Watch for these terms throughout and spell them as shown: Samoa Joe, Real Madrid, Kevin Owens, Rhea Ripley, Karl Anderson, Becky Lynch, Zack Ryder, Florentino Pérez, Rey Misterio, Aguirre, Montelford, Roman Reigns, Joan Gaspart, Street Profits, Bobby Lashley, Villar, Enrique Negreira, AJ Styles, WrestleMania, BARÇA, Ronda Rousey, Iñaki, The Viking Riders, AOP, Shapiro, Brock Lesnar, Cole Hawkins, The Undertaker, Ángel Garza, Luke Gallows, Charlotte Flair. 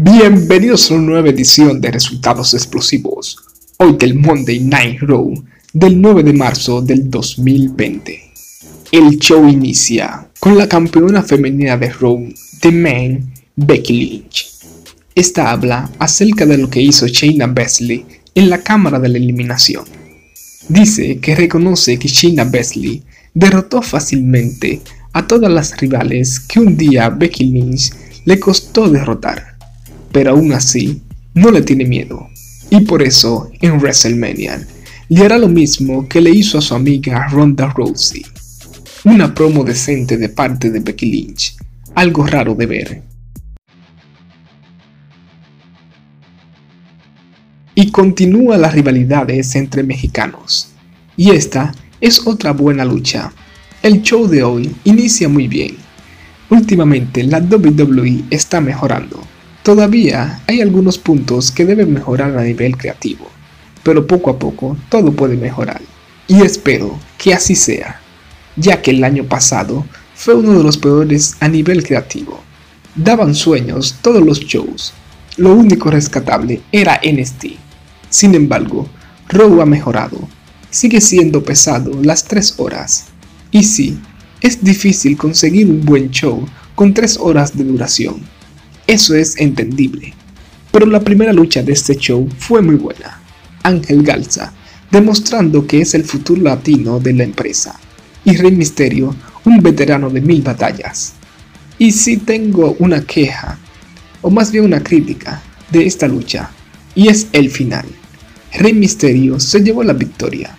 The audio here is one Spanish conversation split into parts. Bienvenidos a una nueva edición de Resultados Explosivos, hoy del Monday Night Raw del 9 de marzo del 2020. El show inicia con la campeona femenina de Raw, The Man, Becky Lynch. Esta habla acerca de lo que hizo Shayna Baszler en la cámara de la eliminación. Dice que reconoce que Shayna Baszler derrotó fácilmente a todas las rivales que un día Becky Lynch le costó derrotar, pero aún así no le tiene miedo, y por eso en WrestleMania le hará lo mismo que le hizo a su amiga Ronda Rousey. Una promo decente de parte de Becky Lynch, algo raro de ver. Y continúa las rivalidades entre mexicanos, y esta es otra buena lucha. El show de hoy inicia muy bien. Últimamente la WWE está mejorando. Todavía hay algunos puntos que deben mejorar a nivel creativo, pero poco a poco todo puede mejorar, y espero que así sea, ya que el año pasado fue uno de los peores a nivel creativo. Daban sueños todos los shows, lo único rescatable era NST. Sin embargo, Raw ha mejorado, sigue siendo pesado las 3 horas, y sí, es difícil conseguir un buen show con 3 horas de duración. Eso es entendible, pero la primera lucha de este show fue muy buena. Ángel Garza, demostrando que es el futuro latino de la empresa, y Rey Misterio, un veterano de 1000 batallas. Y sí tengo una queja, o más bien una crítica, de esta lucha, y es el final. Rey Misterio se llevó la victoria,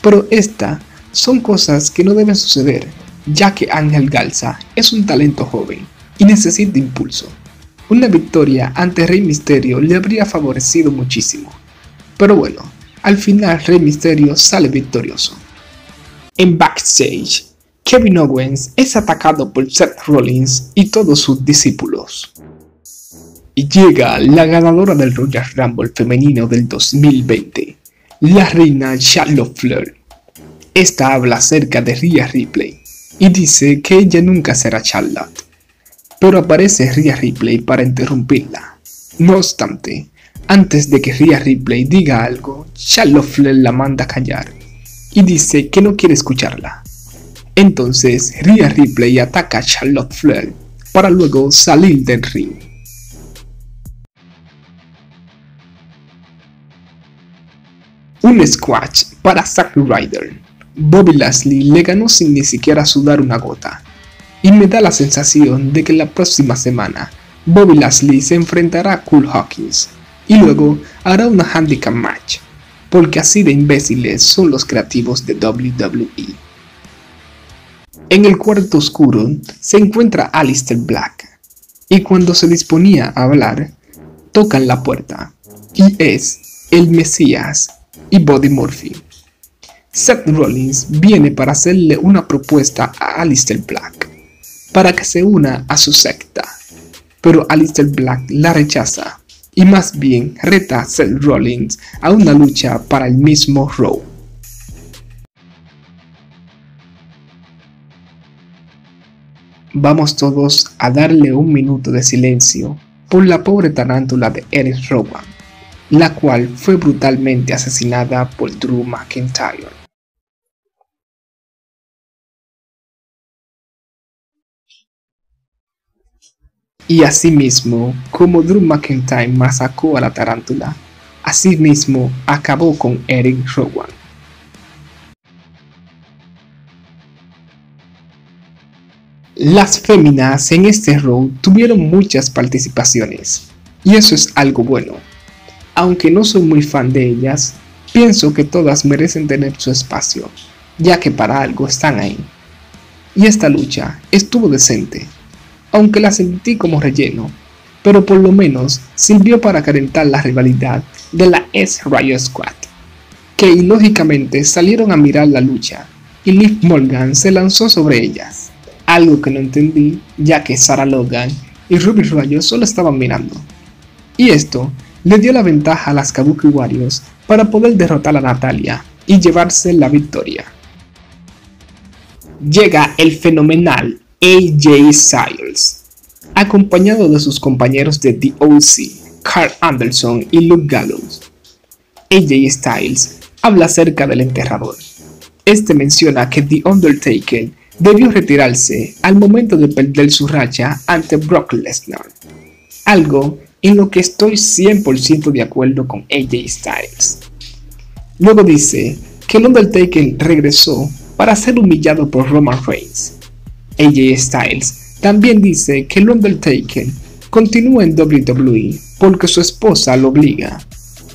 pero estas son cosas que no deben suceder, ya que Ángel Garza es un talento joven y necesita impulso. Una victoria ante Rey Misterio le habría favorecido muchísimo, pero bueno, al final Rey Misterio sale victorioso. En backstage, Kevin Owens es atacado por Seth Rollins y todos sus discípulos. Y llega la ganadora del Royal Rumble femenino del 2020, la reina Charlotte Flair. Esta habla acerca de Rhea Ripley y dice que ella nunca será Charlotte. Pero aparece Rhea Ripley para interrumpirla. No obstante, antes de que Rhea Ripley diga algo, Charlotte Flair la manda a callar y dice que no quiere escucharla. Entonces Rhea Ripley ataca a Charlotte Flair para luego salir del ring. Un squash para Zack Ryder. Bobby Lashley le ganó sin ni siquiera sudar una gota. Y me da la sensación de que la próxima semana Bobby Lashley se enfrentará a Cole Hawkins y luego hará una handicap match, porque así de imbéciles son los creativos de WWE. En el cuarto oscuro se encuentra Aleister Black, y cuando se disponía a hablar, tocan la puerta, y es el Mesías y Buddy Murphy. Seth Rollins viene para hacerle una propuesta a Aleister Black, para que se una a su secta, pero Aleister Black la rechaza y más bien reta a Seth Rollins a una lucha para el mismo Raw. Vamos todos a darle un minuto de silencio por la pobre tarántula de Eric Rowan, la cual fue brutalmente asesinada por Drew McIntyre. Y asimismo, como Drew McIntyre masacró a la tarántula, asimismo acabó con Eric Rowan. Las féminas en este Raw tuvieron muchas participaciones, y eso es algo bueno. Aunque no soy muy fan de ellas, pienso que todas merecen tener su espacio, ya que para algo están ahí. Y esta lucha estuvo decente, aunque la sentí como relleno, pero por lo menos sirvió para calentar la rivalidad de la Riot Squad, que ilógicamente salieron a mirar la lucha y Liv Morgan se lanzó sobre ellas, algo que no entendí ya que Sarah Logan y Ruby Rayo solo estaban mirando, y esto le dio la ventaja a las Kabuki Warriors para poder derrotar a Natalia y llevarse la victoria. Llega el fenomenal AJ Styles, acompañado de sus compañeros de The OC, Karl Anderson y Luke Gallows. AJ Styles habla acerca del enterrador. Este menciona que The Undertaker debió retirarse al momento de perder su racha ante Brock Lesnar, algo en lo que estoy 100% de acuerdo con AJ Styles. Luego dice que el Undertaker regresó para ser humillado por Roman Reigns. AJ Styles también dice que el Undertaker continúa en WWE porque su esposa lo obliga.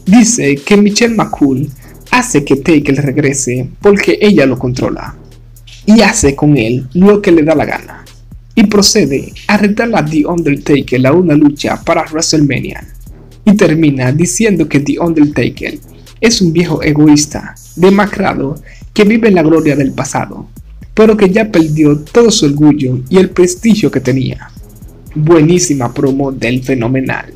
Dice que Michelle McCool hace que Taker regrese porque ella lo controla y hace con él lo que le da la gana, y procede a retar a The Undertaker a una lucha para WrestleMania, y termina diciendo que The Undertaker es un viejo egoísta, demacrado, que vive en la gloria del pasado, pero que ya perdió todo su orgullo y el prestigio que tenía. Buenísima promo del fenomenal.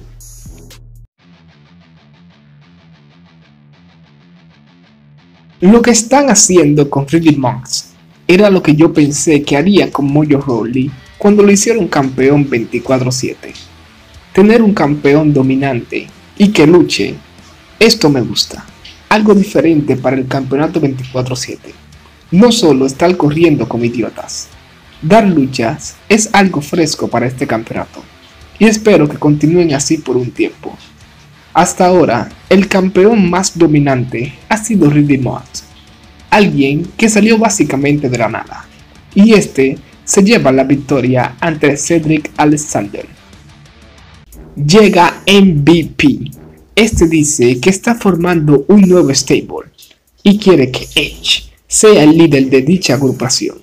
Lo que están haciendo con Ridley Monks era lo que yo pensé que haría con Mojo Rawley cuando lo hicieron campeón 24/7. Tener un campeón dominante y que luche, esto me gusta. Algo diferente para el campeonato 24/7. No solo estar corriendo como idiotas. Dar luchas es algo fresco para este campeonato, y espero que continúen así por un tiempo. Hasta ahora, el campeón más dominante ha sido Ridley Monks, alguien que salió básicamente de la nada, y este se lleva la victoria ante Cedric Alexander. Llega MVP. Este dice que está formando un nuevo stable y quiere que Edge sea el líder de dicha agrupación.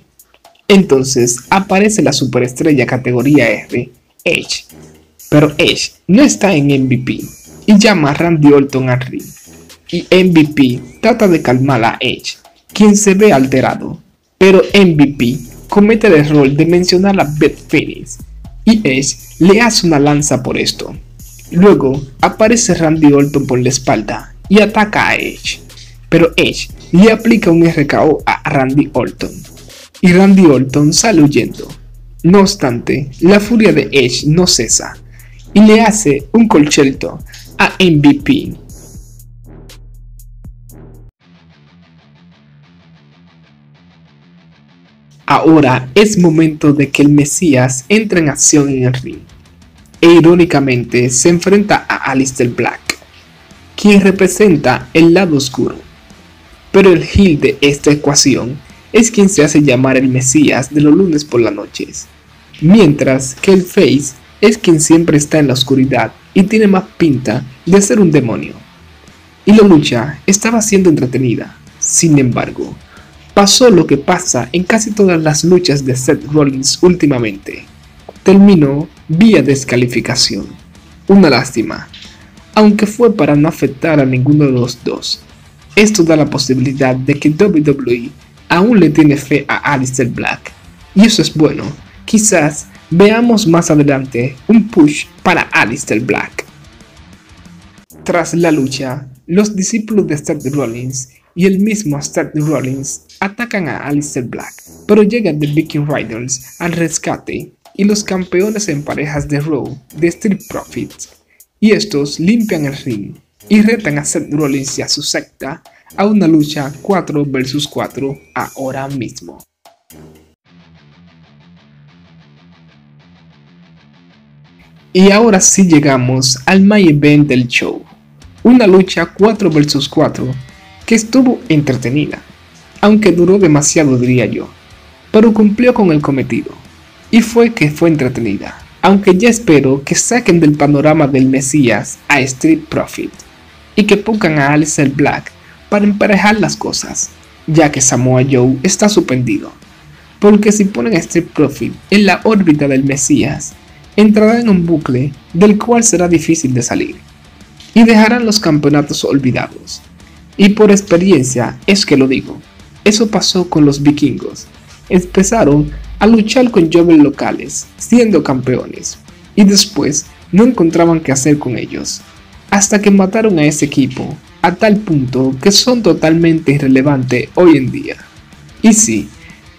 Entonces aparece la superestrella categoría R, Edge, pero Edge no está en MVP y llama a Randy Orton a ring, y MVP trata de calmar a Edge, quien se ve alterado, pero MVP comete el error de mencionar a Beth Phoenix y Edge le hace una lanza por esto. Luego aparece Randy Orton por la espalda y ataca a Edge, pero Edge le aplica un RKO a Randy Orton y Randy Orton sale huyendo. No obstante, la furia de Edge no cesa y le hace un colchelto a MVP. Ahora es momento de que el Mesías entre en acción en el ring, e irónicamente se enfrenta a Aleister Black, quien representa el lado oscuro, pero el heel de esta ecuación es quien se hace llamar el Mesías de los lunes por las noches, mientras que el face es quien siempre está en la oscuridad y tiene más pinta de ser un demonio. Y la lucha estaba siendo entretenida. Sin embargo, pasó lo que pasa en casi todas las luchas de Seth Rollins últimamente: terminó vía descalificación. Una lástima, aunque fue para no afectar a ninguno de los dos. Esto da la posibilidad de que WWE aún le tiene fe a Aleister Black, y eso es bueno. Quizás veamos más adelante un push para Aleister Black. Tras la lucha, los discípulos de Seth Rollins y el mismo Seth Rollins atacan a Aleister Black, pero llegan The Viking Riders al rescate y los campeones en parejas de Raw de Street Profits, y estos limpian el ring y retan a Seth Rollins y a su secta a una lucha 4 vs 4 ahora mismo. Y ahora sí llegamos al main event del show, una lucha 4 vs 4 que estuvo entretenida, aunque duró demasiado, diría yo, pero cumplió con el cometido, y fue que fue entretenida, aunque ya espero que saquen del panorama del Mesías a Street Profit, y que pongan a Aleister Black para emparejar las cosas, ya que Samoa Joe está suspendido, porque si ponen a Street Profit en la órbita del Mesías, entrará en un bucle del cual será difícil de salir, y dejarán los campeonatos olvidados. Y por experiencia es que lo digo, eso pasó con los vikingos. Empezaron a luchar con jóvenes locales, siendo campeones, y después no encontraban qué hacer con ellos, hasta que mataron a ese equipo, a tal punto que son totalmente irrelevantes hoy en día. Y sí,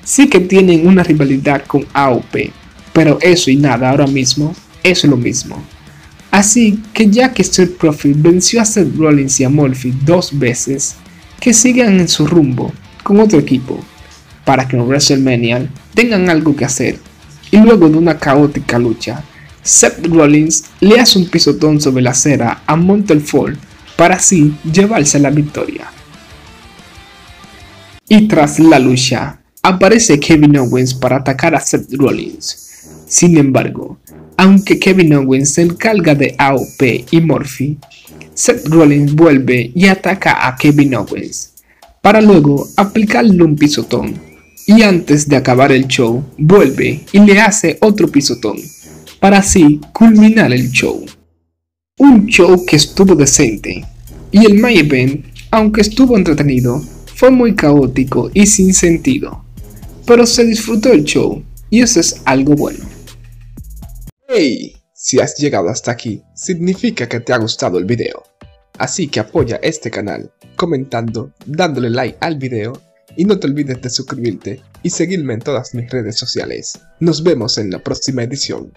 sí que tienen una rivalidad con AOP, pero eso y nada ahora mismo es lo mismo. Así que ya que Street Profits venció a Seth Rollins y a Murphy 2 veces, que sigan en su rumbo con otro equipo, para que en WrestleMania tengan algo que hacer. Y luego de una caótica lucha, Seth Rollins le hace un pisotón sobre la acera a Montelford para así llevarse la victoria. Y tras la lucha, aparece Kevin Owens para atacar a Seth Rollins. Sin embargo, aunque Kevin Owens se encarga de AOP y Murphy, Seth Rollins vuelve y ataca a Kevin Owens, para luego aplicarle un pisotón, y antes de acabar el show, vuelve y le hace otro pisotón, para así culminar el show. Un show que estuvo decente, y el main event, aunque estuvo entretenido, fue muy caótico y sin sentido, pero se disfrutó el show, y eso es algo bueno. ¡Hey! Si has llegado hasta aquí, significa que te ha gustado el video. Así que apoya este canal comentando, dándole like al video y no te olvides de suscribirte y seguirme en todas mis redes sociales. Nos vemos en la próxima edición.